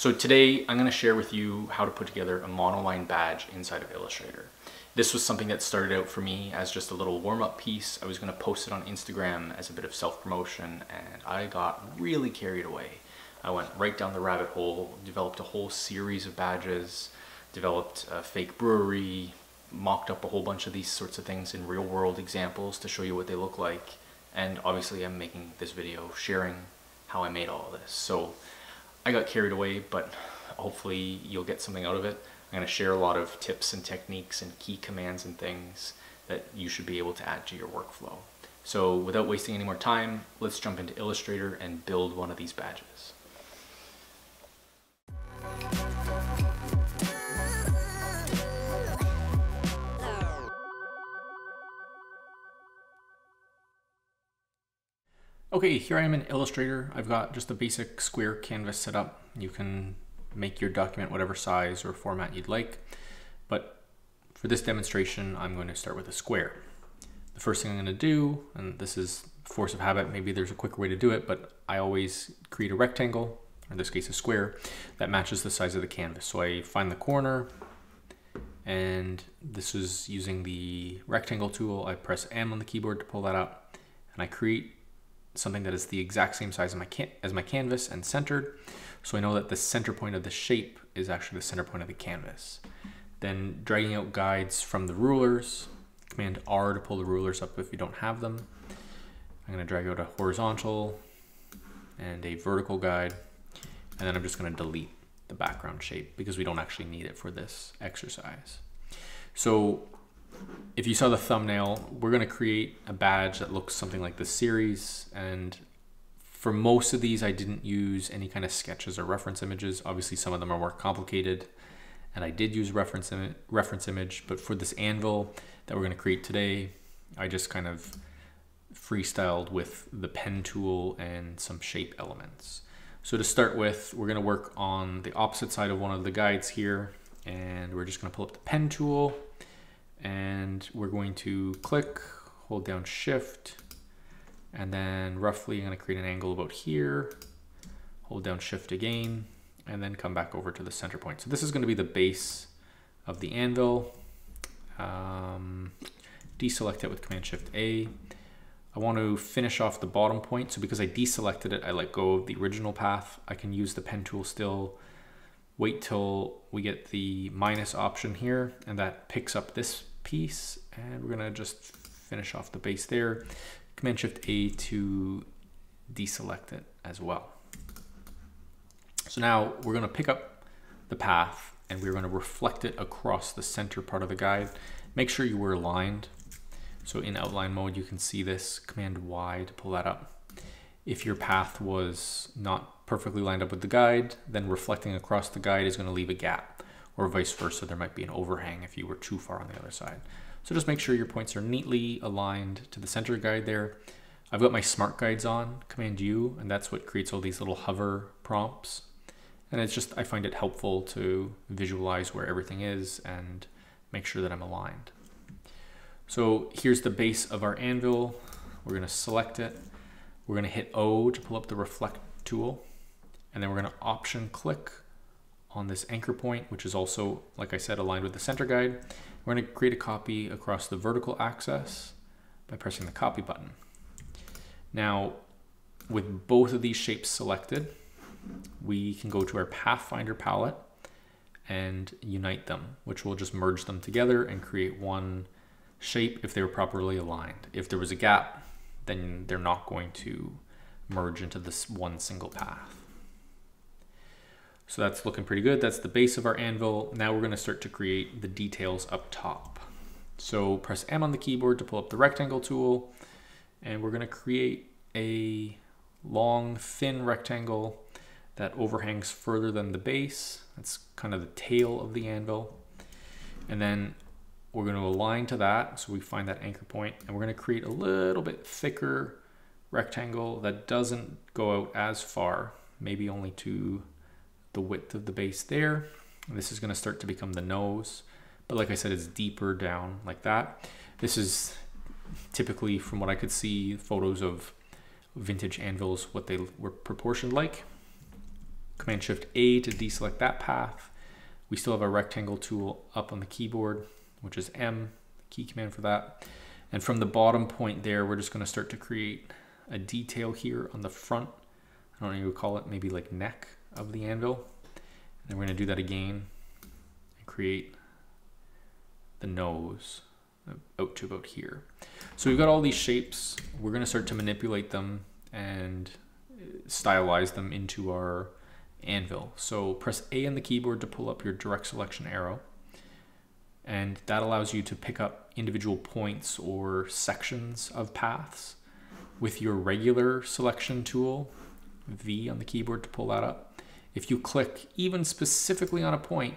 So today I'm going to share with you how to put together a monoline badge inside of Illustrator. This was something that started out for me as just a little warm-up piece. I was going to post it on Instagram as a bit of self-promotion, and I got really carried away. I went right down the rabbit hole, developed a whole series of badges, developed a fake brewery, mocked up a whole bunch of these sorts of things in real-world examples to show you what they look like. And obviously I'm making this video sharing how I made all of this. So I got carried away, but hopefully you'll get something out of it. I'm going to share a lot of tips and techniques and key commands and things that you should be able to add to your workflow. So without wasting any more time, let's jump into Illustrator and build one of these badges. Okay, here I am in Illustrator. I've got just a basic square canvas set up. You can make your document whatever size or format you'd like, but for this demonstration, I'm going to start with a square. The first thing I'm going to do, and this is force of habit, maybe there's a quicker way to do it, but I always create a rectangle, or in this case a square, that matches the size of the canvas. So I find the corner, and this is using the rectangle tool. I press M on the keyboard to pull that up, and I create something that is the exact same size as my canvas and centered. So I know that the center point of the shape is actually the center point of the canvas. Then dragging out guides from the rulers, Command R to pull the rulers up if you don't have them. I'm gonna drag out a horizontal and a vertical guide. And then I'm just gonna delete the background shape because we don't actually need it for this exercise. So if you saw the thumbnail, we're gonna create a badge that looks something like this series. And for most of these, I didn't use any kind of sketches or reference images. Obviously, some of them are more complicated, and I did use reference image, but for this anvil that we're gonna create today, I just kind of freestyled with the pen tool and some shape elements. So to start with, we're gonna work on the opposite side of one of the guides here, and we're just gonna pull up the pen tool, and we're going to click, hold down Shift, and then roughly I'm going to create an angle about here, hold down Shift again, and then come back over to the center point. So this is going to be the base of the anvil. Deselect it with Command Shift A. I want to finish off the bottom point. So because I deselected it, I let go of the original path. I can use the pen tool still, wait till we get the minus option here, and that picks up this piece. And we're going to just finish off the base there. Command Shift A to deselect it as well. So now we're going to pick up the path and we're going to reflect it across the center part of the guide. Make sure you were aligned. So in outline mode, you can see this. Command Y to pull that up. If your path was not perfectly lined up with the guide, then reflecting across the guide is going to leave a gap, or vice versa. There might be an overhang if you were too far on the other side. So just make sure your points are neatly aligned to the center guide there. I've got my smart guides on, Command U, and that's what creates all these little hover prompts. And it's just, I find it helpful to visualize where everything is and make sure that I'm aligned. So here's the base of our anvil. We're gonna select it. We're gonna hit O to pull up the reflect tool. And then we're gonna option click on this anchor point, which is also, like I said, aligned with the center guide. We're going to create a copy across the vertical axis by pressing the copy button. Now, with both of these shapes selected, we can go to our Pathfinder palette and unite them, which will just merge them together and create one shape if they were properly aligned. If there was a gap, then they're not going to merge into this one single path. So that's looking pretty good. That's the base of our anvil. Now we're going to start to create the details up top. So press M on the keyboard to pull up the rectangle tool. And we're going to create a long, thin rectangle that overhangs further than the base. That's kind of the tail of the anvil. And then we're going to align to that. So we find that anchor point, and we're going to create a little bit thicker rectangle that doesn't go out as far, maybe only to the width of the base there. This is going to start to become the nose, but like I said, it's deeper down like that. This is typically, from what I could see, photos of vintage anvils, what they were proportioned like. Command Shift A to deselect that path. We still have our rectangle tool up on the keyboard, which is M, key command for that. And from the bottom point there, we're just gonna start to create a detail here on the front. I don't know what you would call it, maybe like neck of the anvil. And then we're gonna do that again and create the nose out to about here. So we've got all these shapes. We're gonna start to manipulate them and stylize them into our anvil. So press A on the keyboard to pull up your direct selection arrow. And that allows you to pick up individual points or sections of paths. With your regular selection tool, V on the keyboard to pull that up. If you click even specifically on a point,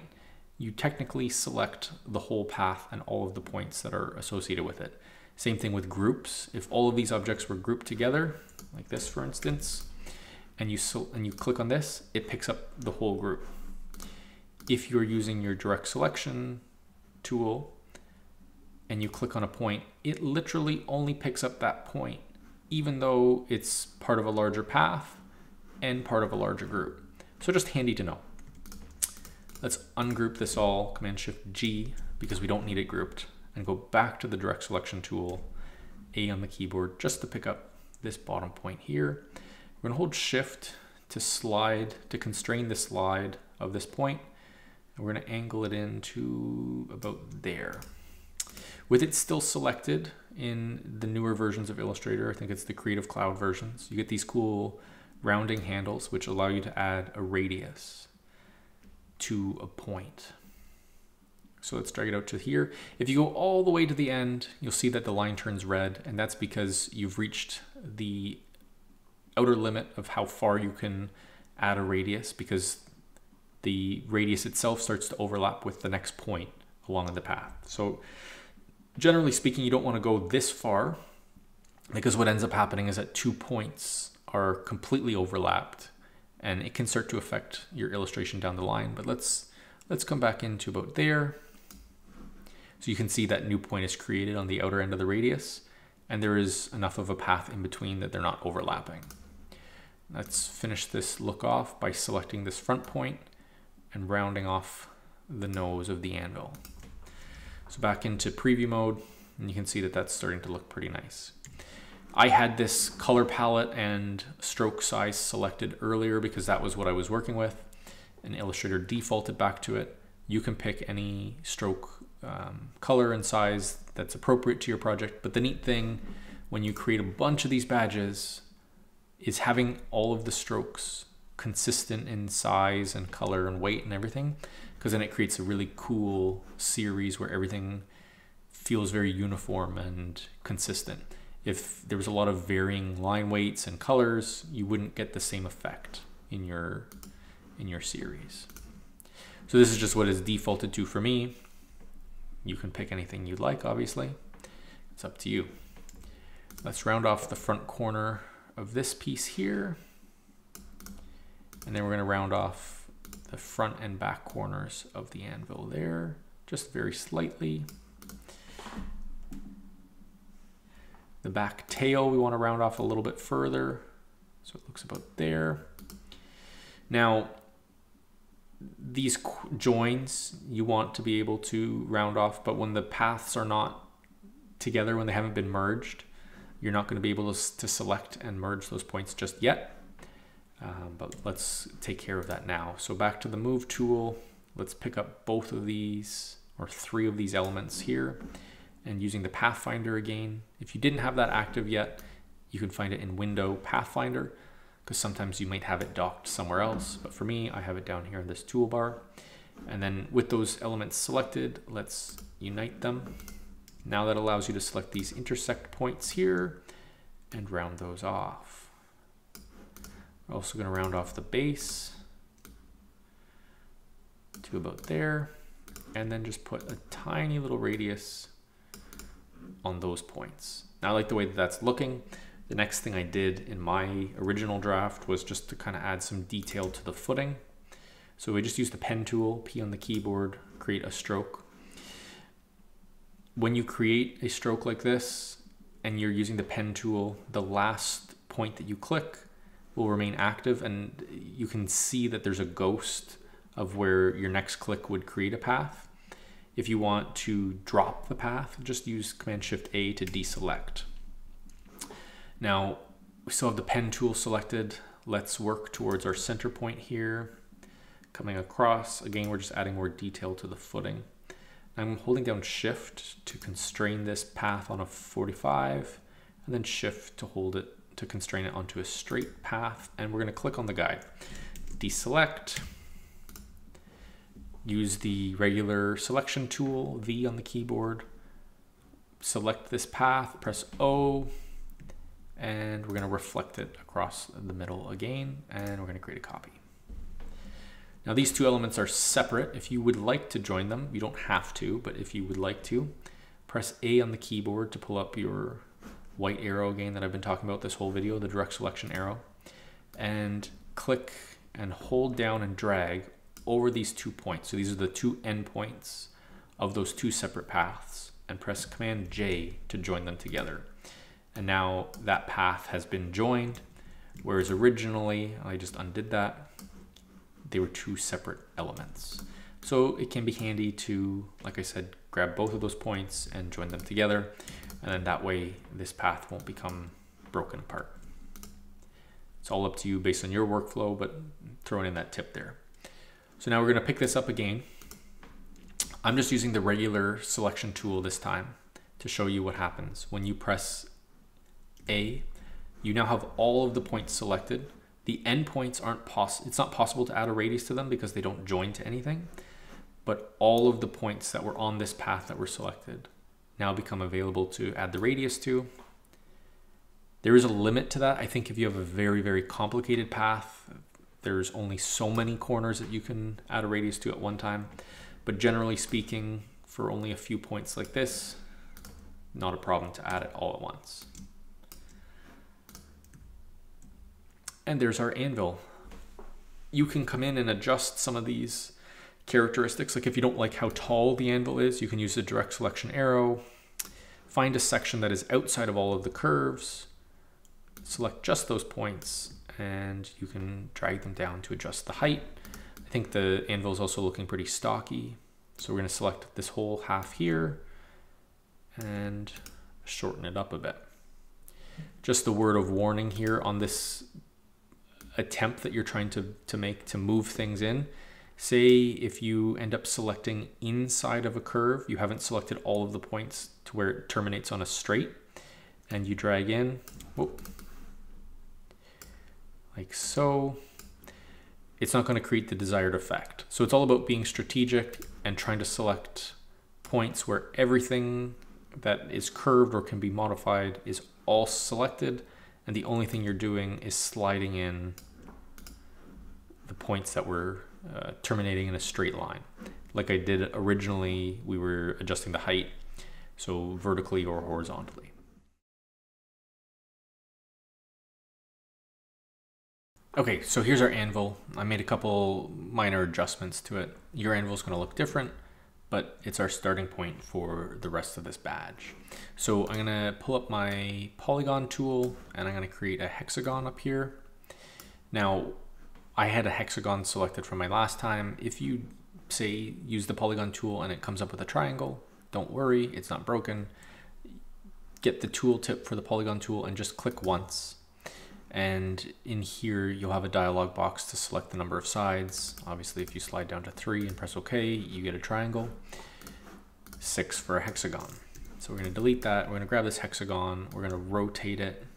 you technically select the whole path and all of the points that are associated with it. Same thing with groups. If all of these objects were grouped together, like this for instance, and you click on this, it picks up the whole group. If you're using your direct selection tool and you click on a point, it literally only picks up that point, even though it's part of a larger path and part of a larger group. So just handy to know. Let's ungroup this all, Command Shift G, because we don't need it grouped, and go back to the direct selection tool, A on the keyboard, just to pick up this bottom point here. We're gonna hold Shift to slide, to constrain the slide of this point, and we're gonna angle it into about there. With it still selected in the newer versions of Illustrator, I think it's the Creative Cloud versions, you get these cool rounding handles which allow you to add a radius to a point. So let's drag it out to here. If you go all the way to the end, you'll see that the line turns red, and that's because you've reached the outer limit of how far you can add a radius, because the radius itself starts to overlap with the next point along the path. So generally speaking, you don't want to go this far, because what ends up happening is that 2 points are completely overlapped, and it can start to affect your illustration down the line. But let's come back into about there. So you can see that new point is created on the outer end of the radius, and there is enough of a path in between that they're not overlapping. Let's finish this look off by selecting this front point and rounding off the nose of the anvil. So back into preview mode, and you can see that that's starting to look pretty nice. I had this color palette and stroke size selected earlier because that was what I was working with, and Illustrator defaulted back to it. You can pick any stroke color and size that's appropriate to your project. But the neat thing when you create a bunch of these badges is having all of the strokes consistent in size and color and weight and everything, because then it creates a really cool series where everything feels very uniform and consistent. If there was a lot of varying line weights and colors, you wouldn't get the same effect in your series. So this is just what is defaulted to for me. You can pick anything you'd like, obviously. It's up to you. Let's round off the front corner of this piece here. And then we're gonna round off the front and back corners of the anvil there, just very slightly. The back tail we want to round off a little bit further, so it looks about there. Now, these joins you want to be able to round off, but when the paths are not together, when they haven't been merged, you're not going to be able to select and merge those points just yet. But let's take care of that now. So back to the move tool, let's pick up both of these, or 3 of these elements here, and using the Pathfinder again. If you didn't have that active yet, you can find it in Window Pathfinder, because sometimes you might have it docked somewhere else. But for me, I have it down here in this toolbar. And then with those elements selected, let's unite them. Now that allows you to select these intersect points here and round those off. We're also going to round off the base to about there, and then just put a tiny little radius on those points. Now I like the way that that's looking. The next thing I did in my original draft was just to kind of add some detail to the footing. So we just used the pen tool, P on the keyboard, create a stroke. When you create a stroke like this and you're using the pen tool, the last point that you click will remain active, and you can see that there's a ghost of where your next click would create a path. If you want to drop the path, just use Command-Shift-A to deselect. Now, we still have the pen tool selected. Let's work towards our center point here. Coming across, again, we're just adding more detail to the footing. I'm holding down Shift to constrain this path on a 45, and then Shift to hold it to constrain it onto a straight path. And we're gonna click on the guide. Deselect. Use the regular selection tool, V on the keyboard. Select this path, press O, and we're gonna reflect it across the middle again, and we're gonna create a copy. Now these two elements are separate. If you would like to join them, you don't have to, but if you would like to, press A on the keyboard to pull up your white arrow again that I've been talking about this whole video, the direct selection arrow, and click and hold down and drag over these two points. So these are the two endpoints of those two separate paths, and press Command J to join them together. And now that path has been joined, whereas originally, I just undid that, they were two separate elements. So it can be handy to, like I said, grab both of those points and join them together. And then that way, this path won't become broken apart. It's all up to you based on your workflow, but throwing in that tip there. So now we're gonna pick this up again. I'm just using the regular selection tool this time to show you what happens. When you press A, you now have all of the points selected. The endpoints aren't possible, it's not possible to add a radius to them because they don't join to anything, but all of the points that were on this path that were selected now become available to add the radius to. There is a limit to that. I think if you have a very, very complicated path, there's only so many corners that you can add a radius to at one time, but generally speaking, for only a few points like this, not a problem to add it all at once. And there's our anvil. You can come in and adjust some of these characteristics. Like if you don't like how tall the anvil is, you can use the direct selection arrow, find a section that is outside of all of the curves, select just those points, and you can drag them down to adjust the height. I think the anvil is also looking pretty stocky. So we're gonna select this whole half here and shorten it up a bit. Just the word of warning here on this attempt that you're trying to make to move things in. Say if you end up selecting inside of a curve, you haven't selected all of the points to where it terminates on a straight, and you drag in, whoop, like so, it's not going to create the desired effect. So it's all about being strategic and trying to select points where everything that is curved or can be modified is all selected, and the only thing you're doing is sliding in the points that were terminating in a straight line. Like I did originally, we were adjusting the height, so vertically or horizontally. Okay, so here's our anvil. I made a couple minor adjustments to it. Your anvil is going to look different, but it's our starting point for the rest of this badge. So I'm gonna pull up my polygon tool and I'm gonna create a hexagon up here. Now, I had a hexagon selected from my last time. If you say use the polygon tool and it comes up with a triangle, don't worry, it's not broken. Get the tooltip for the polygon tool and just click once. And in here, you'll have a dialog box to select the number of sides. Obviously, if you slide down to 3 and press OK, you get a triangle. 6 for a hexagon. So we're going to delete that. We're going to grab this hexagon. We're going to rotate it.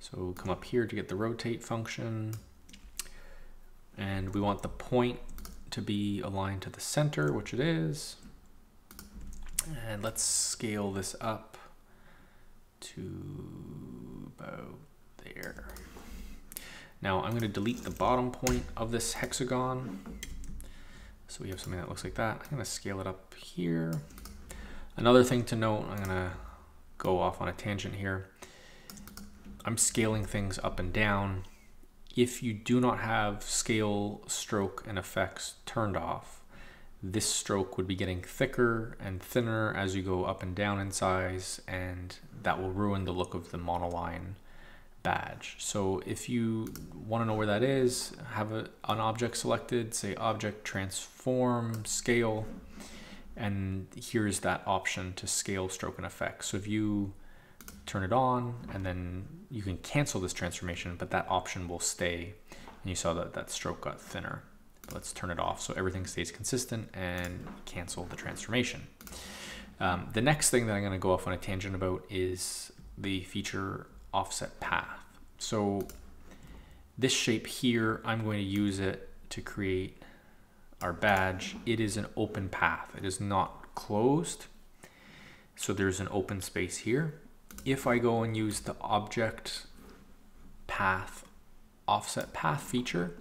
So come up here to get the rotate function. And we want the point to be aligned to the center, which it is. And let's scale this up to about there. Now I'm going to delete the bottom point of this hexagon. So we have something that looks like that. I'm going to scale it up here. Another thing to note, I'm going to go off on a tangent here. I'm scaling things up and down. If you do not have scale, stroke, and effects turned off, this stroke would be getting thicker and thinner as you go up and down in size, and that will ruin the look of the monoline badge. So if you want to know where that is, have an object selected, say object transform scale, and here's that option to scale stroke and effect. So if you turn it on, and then you can cancel this transformation, but that option will stay. And you saw that that stroke got thinner. Let's turn it off so everything stays consistent and cancel the transformation. The next thing that I'm going to go off on a tangent about is the feature offset path. So this shape here, I'm going to use it to create our badge. It is an open path. It is not closed. So there's an open space here. If I go and use the object path offset path feature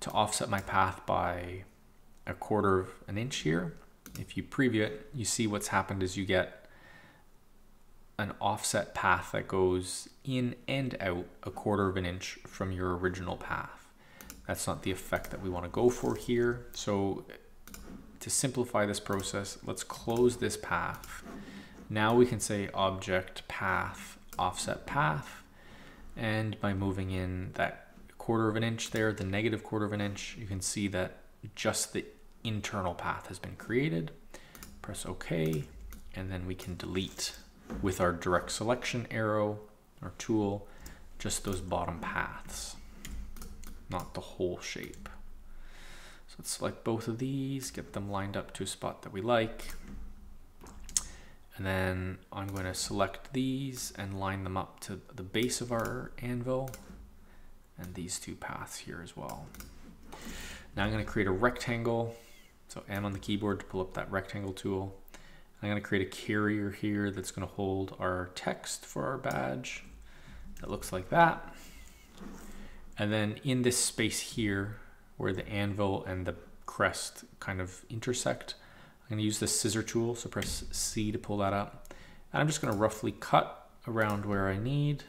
to offset my path by 1/4 of an inch here, if you preview it, you see what's happened is you get an offset path that goes in and out 1/4 of an inch from your original path. That's not the effect that we want to go for here. So to simplify this process, let's close this path. Now we can say object path offset path, and by moving in that 1/4 of an inch there, the -1/4 of an inch, you can see that just the internal path has been created. Press OK, and then we can delete with our direct selection arrow or tool just those bottom paths, not the whole shape. So let's select both of these, get them lined up to a spot that we like, and then I'm going to select these and line them up to the base of our anvil and these two paths here as well. Now I'm going to create a rectangle. So M on the keyboard to pull up that rectangle tool. I'm going to create a carrier here that's going to hold our text for our badge. That looks like that. And then in this space here where the anvil and the crest kind of intersect, I'm going to use the scissor tool. So press C to pull that up. And I'm just going to roughly cut around where I need.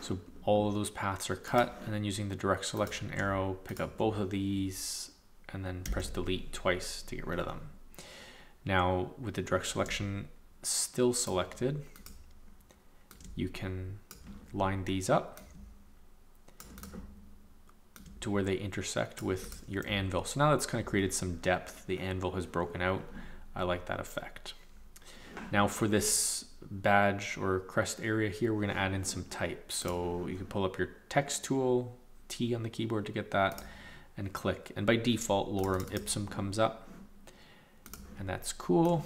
So all of those paths are cut, and then using the direct selection arrow, pick up both of these and then press delete twice to get rid of them. Now with the direct selection still selected, you can line these up to where they intersect with your anvil. So now that's kind of created some depth. The anvil has broken out. I like that effect. Now for this badge or crest area here, we're going to add in some type. So you can pull up your text tool, T on the keyboard to get that, and click. And by default, lorem ipsum comes up, and that's cool.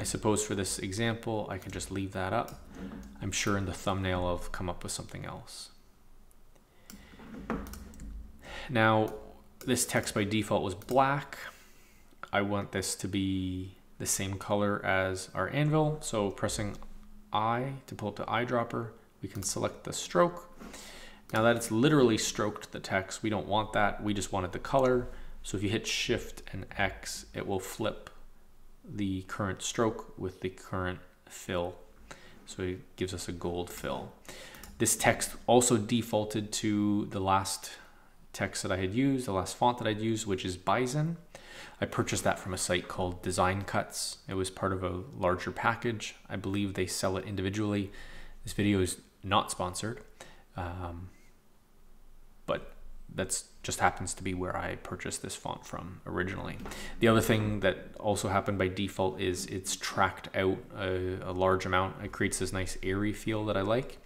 I suppose for this example, I can just leave that up. I'm sure in the thumbnail I'll come up with something else. Now, this text by default was black. I want this to be the same color as our anvil. So pressing I to pull up the eyedropper, we can select the stroke. Now that it's literally stroked the text, we don't want that. We just wanted the color. So if you hit Shift and X, it will flip the current stroke with the current fill. So it gives us a gold fill. This text also defaulted to the last text that I had used, the last font that I'd used, which is Bison. I purchased that from a site called Design Cuts. It was part of a larger package. I believe they sell it individually. This video is not sponsored, but that's just happens to be where I purchased this font from originally. The other thing that also happened by default is it's tracked out a large amount. It creates this nice airy feel that I like.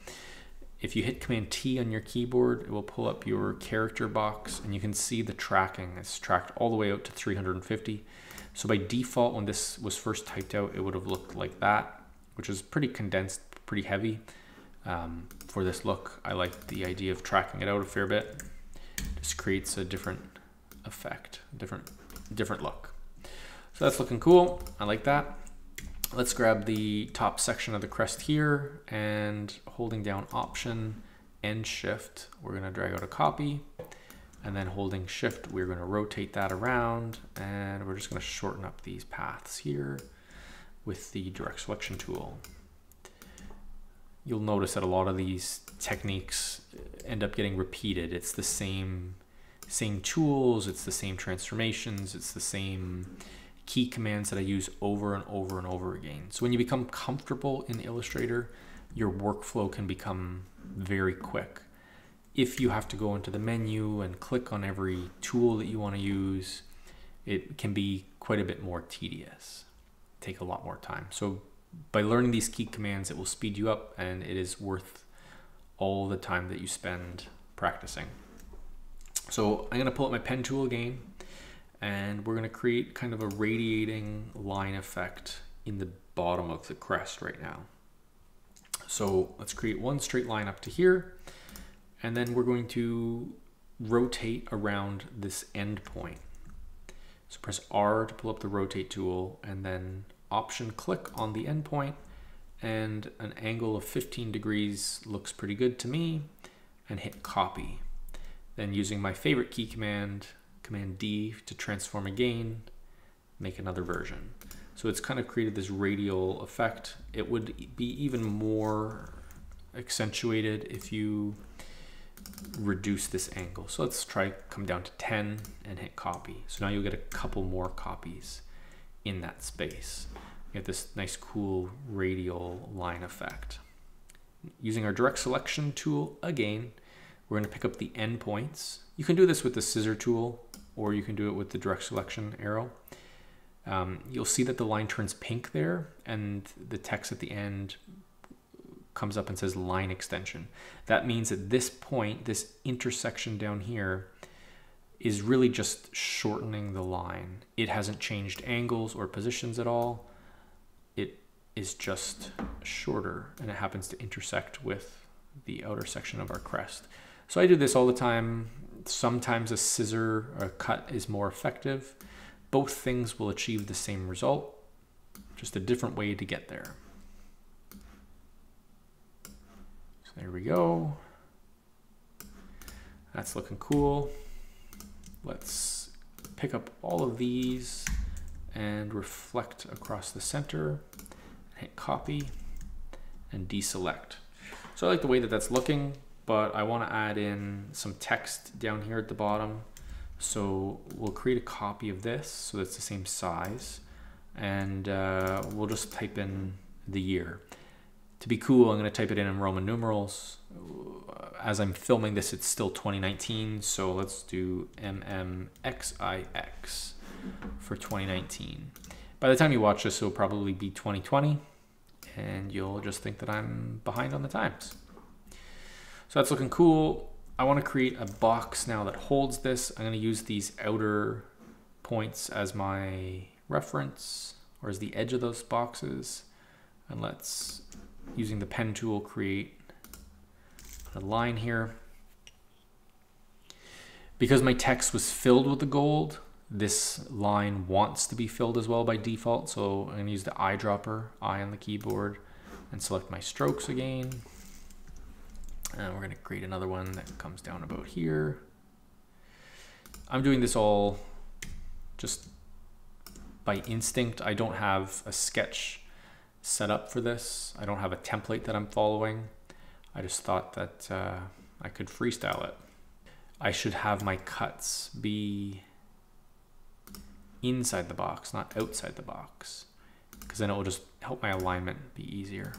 If you hit Command T on your keyboard, it will pull up your character box, and you can see the tracking. It's tracked all the way out to 350. So by default, when this was first typed out, it would have looked like that, which is pretty condensed, pretty heavy. For this look, I like the idea of tracking it out a fair bit. Just creates a different effect, different look. So that's looking cool. I like that. Let's grab the top section of the crest here, and holding down Option and Shift, we're going to drag out a copy, and then holding Shift, we're going to rotate that around, and we're just going to shorten up these paths here with the direct selection tool. You'll notice that a lot of these techniques end up getting repeated. It's the same tools, it's the same transformations, it's the same key commands that I use over and over again. So when you become comfortable in Illustrator, your workflow can become very quick. If you have to go into the menu and click on every tool that you want to use, it can be quite a bit more tedious, take a lot more time. So by learning these key commands, it will speed you up, and it is worth all the time that you spend practicing. So I'm going to pull up my pen tool again, and we're going to create kind of a radiating line effect in the bottom of the crest right now. So let's create one straight line up to here, and then we're going to rotate around this end point. So press R to pull up the rotate tool, and then option click on the end point, and an angle of 15 degrees looks pretty good to me, and hit copy. Then using my favorite key command, Command D, to transform again, make another version. So it's kind of created this radial effect. It would be even more accentuated if you reduce this angle. So let's try come down to 10 and hit copy. So now you'll get a couple more copies in that space. You get this nice cool radial line effect. Using our direct selection tool again, we're going to pick up the endpoints. You can do this with the scissor tool, or you can do it with the direct selection arrow. You'll see that the line turns pink there, and the text at the end comes up and says line extension. That means at this point, this intersection down here is really just shortening the line. It hasn't changed angles or positions at all. It is just shorter, and it happens to intersect with the outer section of our crest. So I do this all the time. Sometimes a scissor or a cut is more effective. Both things will achieve the same result, just a different way to get there. So there we go. That's looking cool. Let's pick up all of these and reflect across the center. Hit copy and deselect. So I like the way that that's looking, but I want to add in some text down here at the bottom. So we'll create a copy of this so that's the same size, and we'll just type in the year. To be cool, I'm going to type it in Roman numerals. As I'm filming this, it's still 2019, so let's do MMXIX for 2019. By the time you watch this, it'll probably be 2020, and you'll just think that I'm behind on the times. So that's looking cool. I want to create a box now that holds this. I'm going to use these outer points as my reference, or as the edge of those boxes. And let's, using the pen tool, create a line here. Because my text was filled with the gold, this line wants to be filled as well by default. So I'm going to use the eyedropper, I on the keyboard, and select my strokes again. And we're going to create another one that comes down about here. I'm doing this all just by instinct. I don't have a sketch set up for this. I don't have a template that I'm following. I just thought that I could freestyle it. I should have my cuts be inside the box, not outside the box, because then it will just help my alignment be easier.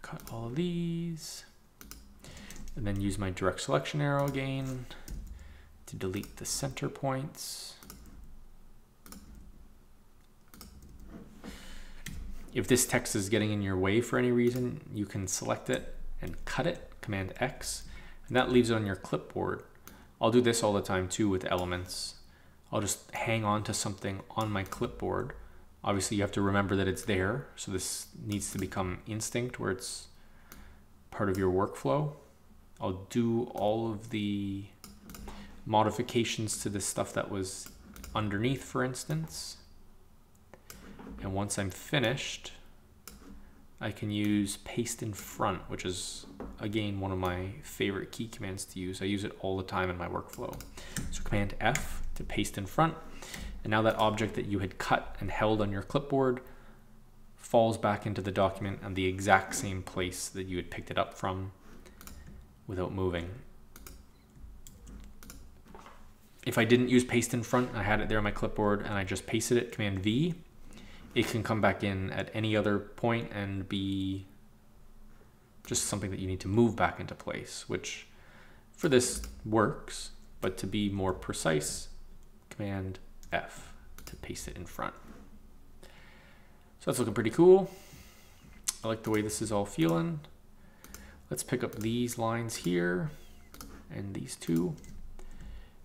Cut all of these, and then use my direct selection arrow again to delete the center points. If this text is getting in your way for any reason, you can select it and cut it, Command X, and that leaves it on your clipboard. I'll do this all the time too with elements. I'll just hang on to something on my clipboard. Obviously, you have to remember that it's there. So this needs to become instinct, where it's part of your workflow. I'll do all of the modifications to the stuff that was underneath, for instance. And once I'm finished, I can use paste in front, which is, again, one of my favorite key commands to use. I use it all the time in my workflow. So Command F to paste in front. And now that object that you had cut and held on your clipboard falls back into the document and the exact same place that you had picked it up from without moving. If I didn't use paste in front, I had it there on my clipboard and I just pasted it, Command V, it can come back in at any other point and be just something that you need to move back into place, which for this works, but to be more precise, Command F to paste it in front. So that's looking pretty cool. I like the way this is all feeling. Let's pick up these lines here and these two,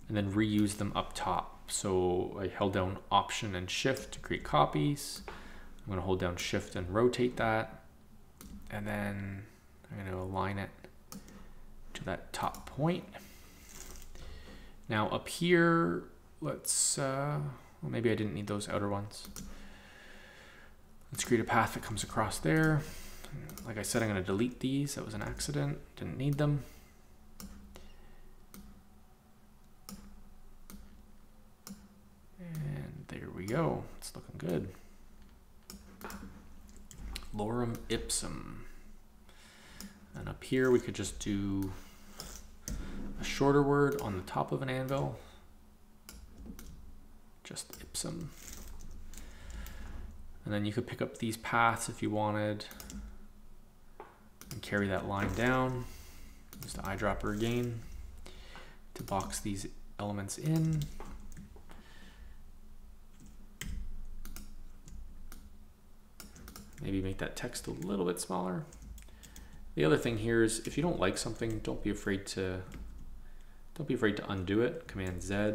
and then reuse them up top. So I held down Option and Shift to create copies. I'm gonna hold down Shift and rotate that. And then I'm gonna align it to that top point. Now up here, let's, well, maybe I didn't need those outer ones. Let's create a path that comes across there. Like I said, I'm gonna delete these. That was an accident, didn't need them. And there we go, it's looking good. Lorem ipsum. And up here, we could just do a shorter word on the top of an anvil. Just ipsum. And then you could pick up these paths if you wanted and carry that line down. Use the eyedropper again to box these elements in. Maybe make that text a little bit smaller. The other thing here is if you don't like something, don't be afraid to undo it. Command Z.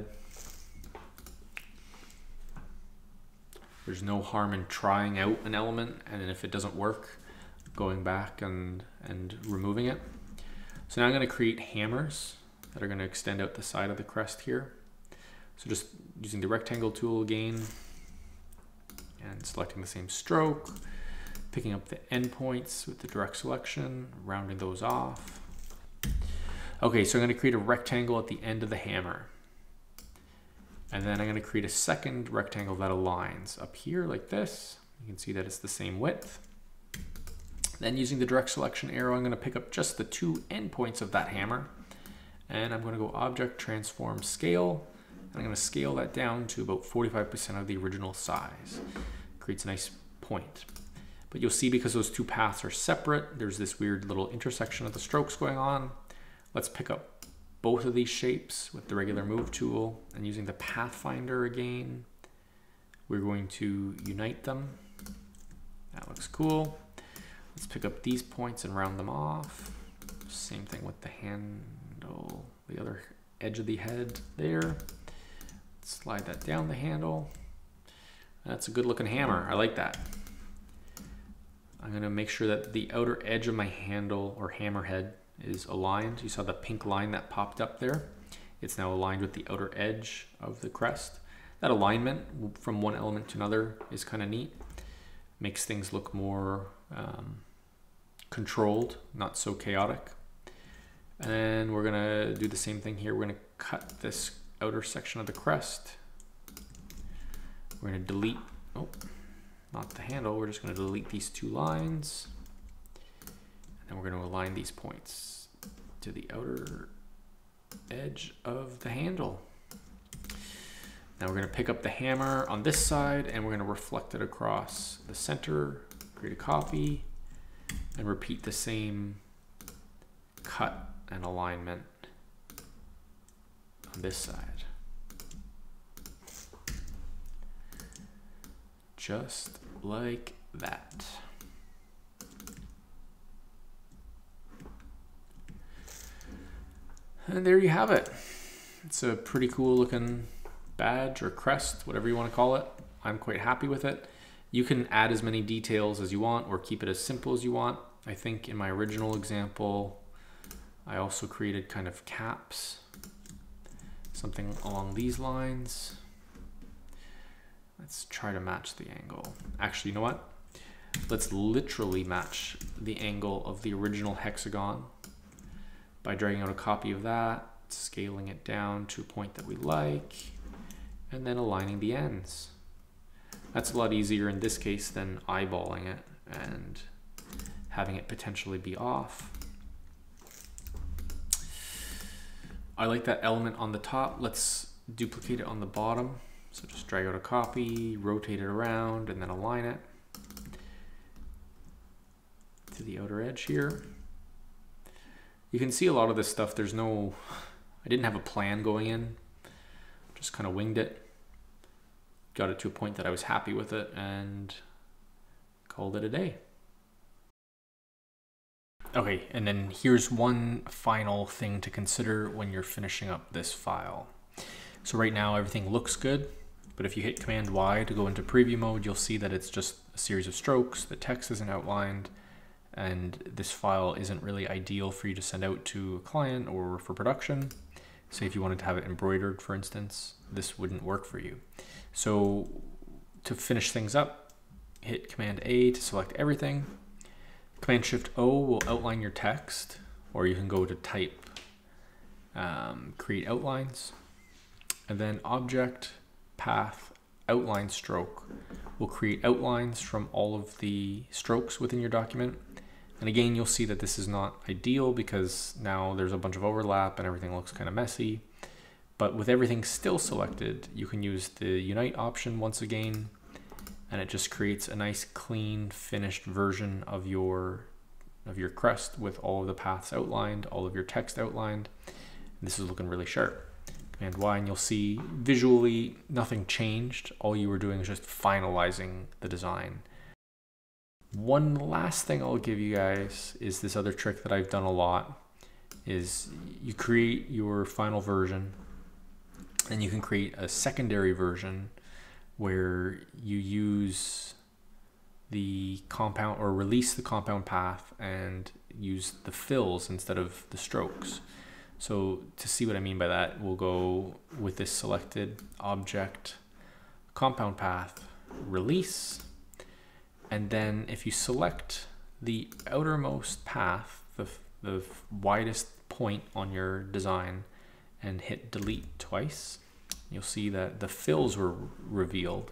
There's no harm in trying out an element, and then if it doesn't work, going back and removing it. So now I'm going to create hammers that are going to extend out the side of the crest here. So just using the rectangle tool again and selecting the same stroke, picking up the endpoints with the direct selection, rounding those off. Okay, so I'm going to create a rectangle at the end of the hammer. And then I'm going to create a second rectangle that aligns up here like this. You can see that it's the same width. Then using the direct selection arrow, I'm going to pick up just the two endpoints of that hammer. And I'm going to go Object, Transform, Scale. And I'm going to scale that down to about 45% of the original size. Creates a nice point. But you'll see because those two paths are separate, there's this weird little intersection of the strokes going on. Let's pick up both of these shapes with the regular move tool, and using the Pathfinder again, we're going to unite them. That looks cool. Let's pick up these points and round them off. Same thing with the handle, the other edge of the head there. Slide that down the handle. That's a good looking hammer, I like that. I'm gonna make sure that the outer edge of my handle or hammerhead is aligned. You saw the pink line that popped up there. It's now aligned with the outer edge of the crest. That alignment from one element to another is kind of neat. Makes things look more controlled, not so chaotic. And then we're gonna do the same thing here. We're gonna cut this outer section of the crest. We're gonna delete, oh, not the handle. We're just gonna delete these two lines. And we're going to align these points to the outer edge of the handle. Now we're going to pick up the hammer on this side and we're going to reflect it across the center, create a copy, and repeat the same cut and alignment on this side. Just like that. And there you have it. It's a pretty cool looking badge or crest, whatever you want to call it. I'm quite happy with it. You can add as many details as you want or keep it as simple as you want. I think in my original example, I also created kind of caps, something along these lines. Let's try to match the angle. Actually, you know what? Let's literally match the angle of the original hexagon by dragging out a copy of that, scaling it down to a point that we like, and then aligning the ends. That's a lot easier in this case than eyeballing it and having it potentially be off. I like that element on the top. Let's duplicate it on the bottom So just drag out a copy, rotate it around, and then align it to the outer edge here. You can see a lot of this stuff. There's no, I didn't have a plan going in, just kind of winged it. Got it to a point that I was happy with it and called it a day. Okay, and then here's one final thing to consider when you're finishing up this file. So right now everything looks good, but if you hit Command Y to go into preview mode, you'll see that it's just a series of strokes, the text isn't outlined, and this file isn't really ideal for you to send out to a client or for production. Say if you wanted to have it embroidered, for instance, this wouldn't work for you. So to finish things up, hit Command A to select everything. Command Shift O will outline your text, or you can go to Type, Create Outlines, and then Object, Path, Outline Stroke will create outlines from all of the strokes within your document. And again, you'll see that this is not ideal because now there's a bunch of overlap and everything looks kind of messy. But with everything still selected, you can use the Unite option once again, and it just creates a nice clean finished version of your crest with all of the paths outlined, all of your text outlined. And this is looking really sharp. Command Y, and you'll see visually nothing changed. All you were doing is just finalizing the design. One last thing I'll give you guys is this other trick that I've done a lot, is you create your final version and you can create a secondary version where you use the compound, or release the compound path and use the fills instead of the strokes. So to see what I mean by that, we'll go with this selected, object, compound path, release. And then if you select the outermost path, the widest point on your design, and hit delete twice, you'll see that the fills were revealed.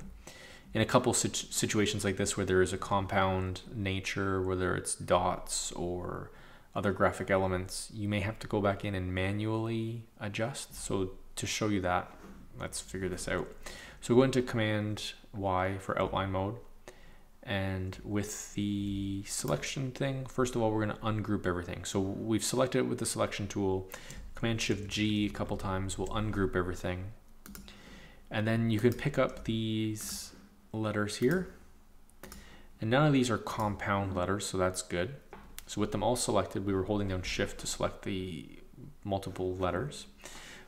In a couple situations like this where there is a compound nature, whether it's dots or other graphic elements, you may have to go back in and manually adjust. So to show you that, let's figure this out. So go into Command Y for outline mode. And with the selection thing, first of all, we're gonna ungroup everything. So we've selected it with the selection tool. Command Shift G a couple times will ungroup everything. And then you can pick up these letters here. And none of these are compound letters, so that's good. So with them all selected, we were holding down Shift to select the multiple letters.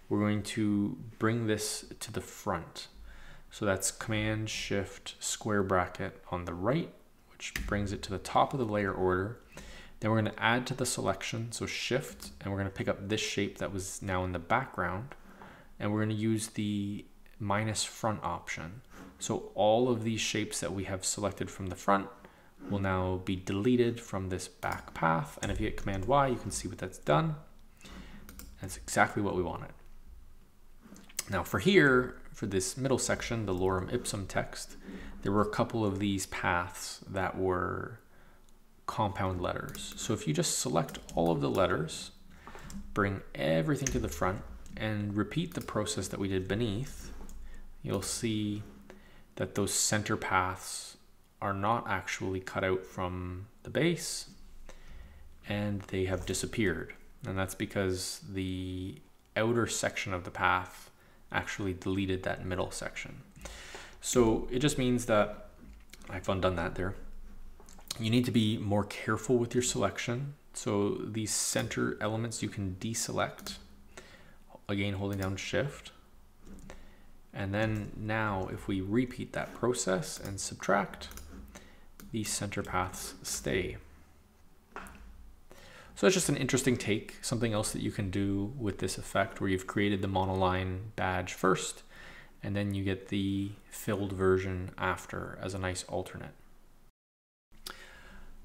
We're going to bring this to the front. So that's Command Shift square bracket on the right, which brings it to the top of the layer order. Then we're going to add to the selection, so Shift, and we're going to pick up this shape that was now in the background, and we're going to use the minus front option. So all of these shapes that we have selected from the front will now be deleted from this back path. And if you hit Command Y, you can see what that's done. That's exactly what we wanted. Now for here, for this middle section, the lorem ipsum text, there were a couple of these paths that were compound letters. So if you just select all of the letters, bring everything to the front, and repeat the process that we did beneath, you'll see that those center paths are not actually cut out from the base, and they have disappeared. And that's because the outer section of the path actually deleted that middle section. So it just means that I've undone that there. You need to be more careful with your selection. So these center elements you can deselect, again holding down Shift. And then now if we repeat that process and subtract, these center paths stay. So it's just an interesting take, something else that you can do with this effect where you've created the monoline badge first, and then you get the filled version after as a nice alternate.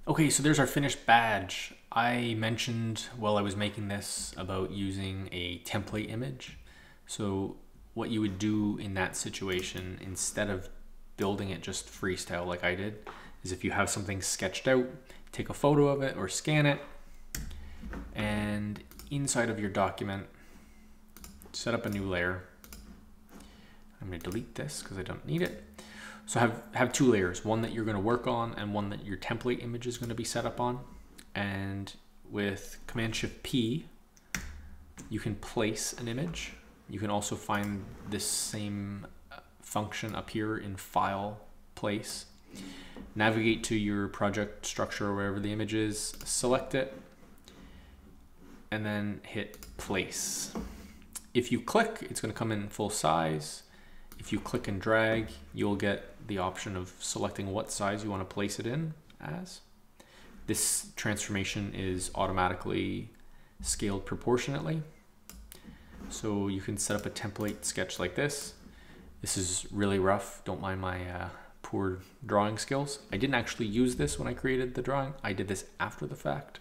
Okay, so there's our finished badge. I mentioned while I was making this about using a template image. So what you would do in that situation, instead of building it just freestyle like I did, is if you have something sketched out, take a photo of it or scan it, and inside of your document, set up a new layer. I'm going to delete this because I don't need it. So have two layers, one that you're going to work on and one that your template image is going to be set up on. And with Command-Shift-P, you can place an image. You can also find this same function up here in File, Place. Navigate to your project structure or wherever the image is, select it, and then hit Place. If you click, it's going to come in full size. If you click and drag, you'll get the option of selecting what size you want to place it in as. This transformation is automatically scaled proportionately. So you can set up a template sketch like this. This is really rough. Don't mind my poor drawing skills. I didn't actually use this when I created the drawing. I did this after the fact,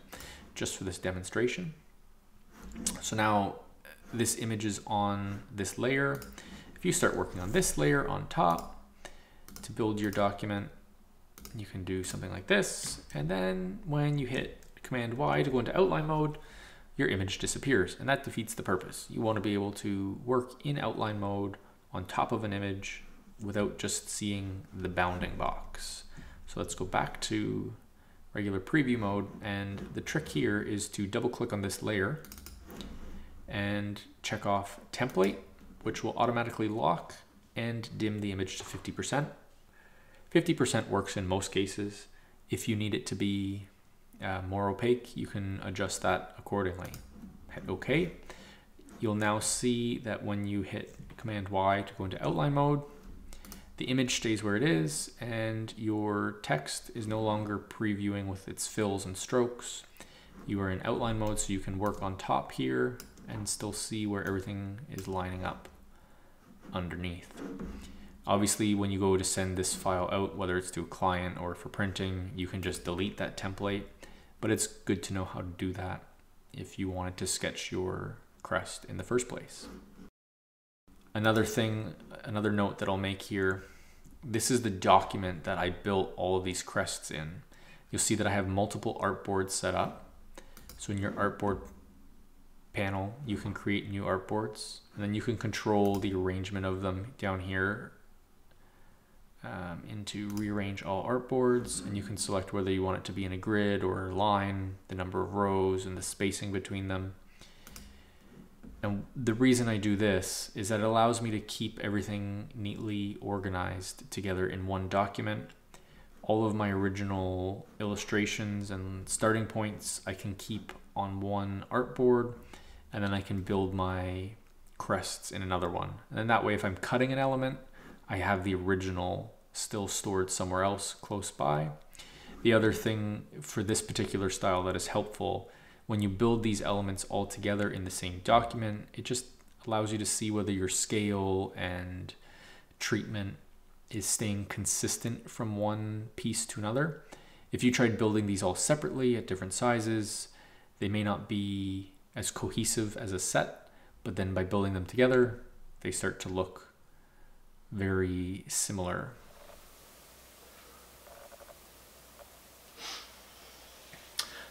just for this demonstration. So now this image is on this layer. If you start working on this layer on top to build your document, you can do something like this. And then when you hit Command Y to go into outline mode, your image disappears, and that defeats the purpose. You want to be able to work in outline mode on top of an image without just seeing the bounding box. So let's go back to regular preview mode. And the trick here is to double click on this layer and check off template, which will automatically lock and dim the image to 50%. 50% works in most cases. If you need it to be more opaque, you can adjust that accordingly. Hit OK. You'll now see that when you hit Command Y to go into outline mode, the image stays where it is and your text is no longer previewing with its fills and strokes. You are in outline mode, so you can work on top here and still see where everything is lining up underneath. Obviously, when you go to send this file out, whether it's to a client or for printing, you can just delete that template, but it's good to know how to do that if you wanted to sketch your crest in the first place. Another thing, another note that I'll make here, this is the document that I built all of these crests in. You'll see that I have multiple artboards set up. So in your artboard panel, you can create new artboards, and then you can control the arrangement of them down here into rearrange all artboards, and you can select whether you want it to be in a grid or a line, the number of rows and the spacing between them. And the reason I do this is that it allows me to keep everything neatly organized together in one document. All of my original illustrations and starting points I can keep on one artboard, and then I can build my crests in another one. And then that way, if I'm cutting an element, I have the original still stored somewhere else close by. The other thing for this particular style that is helpful, when you build these elements all together in the same document, it just allows you to see whether your scale and treatment is staying consistent from one piece to another. If you tried building these all separately at different sizes, they may not be as cohesive as a set, but then by building them together, they start to look very similar.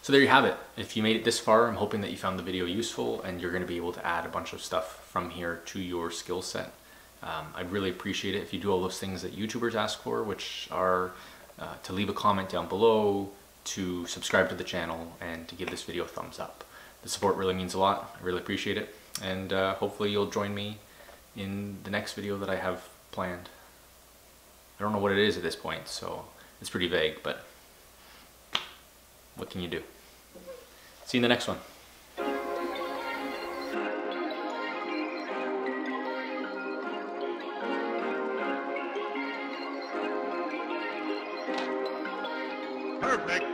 So there you have it. If you made it this far, I'm hoping that you found the video useful and you're going to be able to add a bunch of stuff from here to your skill set. I'd really appreciate it if you do all those things that YouTubers ask for, which are to leave a comment down below, to subscribe to the channel, and to give this video a thumbs up. The support really means a lot. I really appreciate it, and hopefully you'll join me in the next video that I have planned. I don't know what it is at this point, so it's pretty vague, but what can you do? See you in the next one. Perfect.